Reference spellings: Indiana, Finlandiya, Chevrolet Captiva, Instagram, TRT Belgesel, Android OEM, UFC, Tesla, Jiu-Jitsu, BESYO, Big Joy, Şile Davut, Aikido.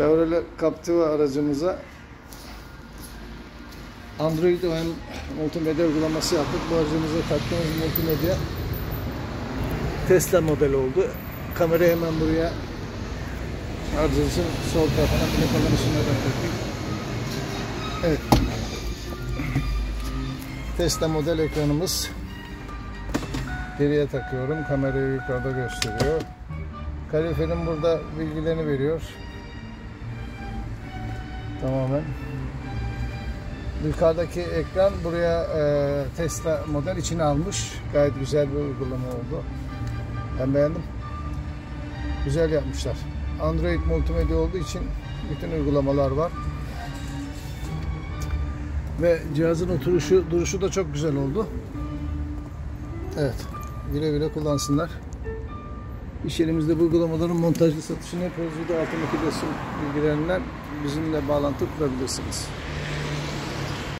Chevrolet Captiva aracımıza Android OEM multimedya uygulaması yaptık. Bu aracımıza taktığımız multimedya Tesla modeli oldu. Kamerayı hemen buraya aracımızın sol tarafına plakaların üstüne taktık. Evet. Tesla model ekranımız. Geriye takıyorum. Kamerayı yukarıda gösteriyor. Kaloriferin burada bilgilerini veriyor. Tamamen. Yukarıdaki ekran buraya Tesla model içine almış. Gayet güzel bir uygulama oldu. Ben beğendim. Güzel yapmışlar. Android multimedya olduğu için bütün uygulamalar var. Ve cihazın oturuşu, duruşu da çok güzel oldu. Evet. Güle güle kullansınlar. İş yerimizde bu uygulamaların montajlı satışını yapıyoruz. Altındaki resim bilgilerinden bizimle bağlantı kurabilirsiniz.